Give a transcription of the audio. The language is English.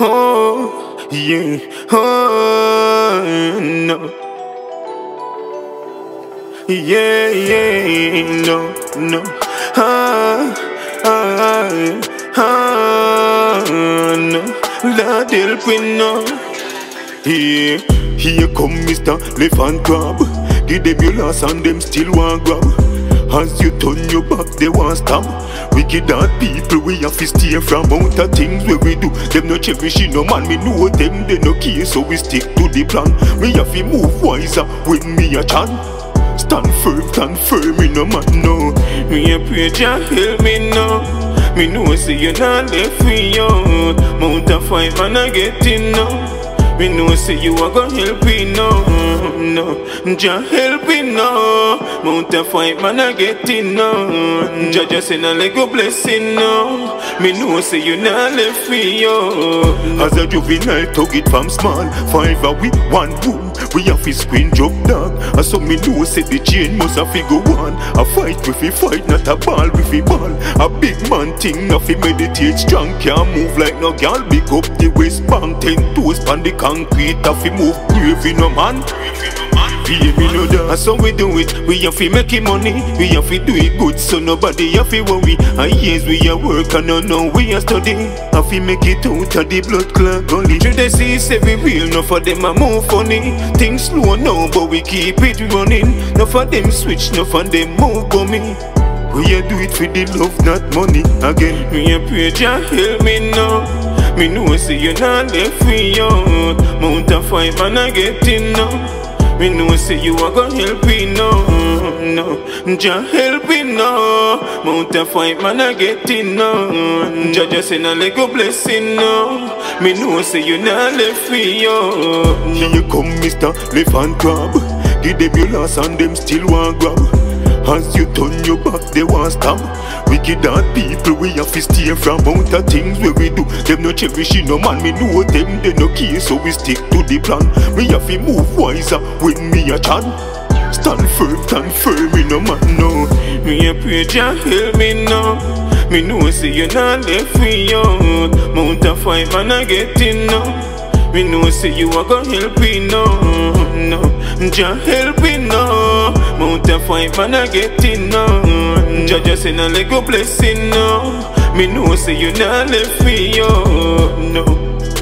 oh, yeah, oh, no. Yeah, yeah, no, no, no. La del pino. Yeah, here come Mr. Elephant Crab. Give them your last and them still want grab. As you turn your back, they won't stop. Wicked hard people, we have to steer from out of things where we do. Them no cherishing no man, we know them, they no care, so we stick to the plan. We have to move wiser when me a chan. Stand firm, me no man, no. Me a pray, Jah help me now. Me know say you not left me out. Mount a fight, man a get in now. Me know say you a gon' help me now. No, Jah help me now. Mount a fight, man I get in now. Jah just send a leg of blessing now. Me know say you not left me yo. As a juvenile took it from small, 5 away, 1 boom. We have a screen job dog. And so me know say the chain must a figure one. A fight with a fight, not a ball with a ball. A big man thing, a fi meditate strong. Can't move like no girl. Big up the waist bank, 10 toes on the concrete. A fi move brave in a man. Yeah, me know that. And so we do it. We have to make money. We have to do it good, so nobody have to worry. And yes, we are work and no, we are study. Have to make it out of the blood clot gully. Should they see say we real, no for them a move funny. Things slow now, but we keep it running. No for them switch, no for them move gummy. We a do it for the love, not money. Again, we a pray Jah help me now. Me know say you not left me out. Mount a fight, man I get in now. Me know say you are gon' help me now, no. Jah help me now. Mount a fight, man I get in now. Jah just send a leg of blessing now. Me know say you not left me yo. Here come Mr. Elephant Crab. Give them your last and them still want grab. As you turn your back, they won't stop. Wicked hard people, we have to steer from out of things where we do. Them no cherishing no man, me know them, they no care, so we stick to the plan. We have to move wiser when me a chan. Stand firm, me no man, no. Me a pray Jah help me now. Me know say you not left me out. Mount a fight, man I get in now. Me know say you a gon' help me now, no. Jah help me now. Mount a fight, man I get in now. Jah just send a leg of blessing now. Me know say you not left me yo, no.